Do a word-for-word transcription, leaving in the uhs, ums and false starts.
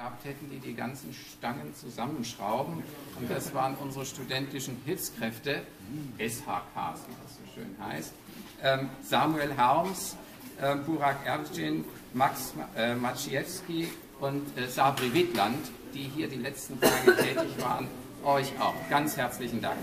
gehabt hätten, die die ganzen Stangen zusammenschrauben. Und das waren unsere studentischen Hilfskräfte, S H K, wie das so schön heißt. Ähm, Samuel Harms, äh, Burak Ergin, Max äh, Maciejewski und äh, Sabri Wittland, die hier die letzten Tage tätig waren. Euch auch. Ganz herzlichen Dank.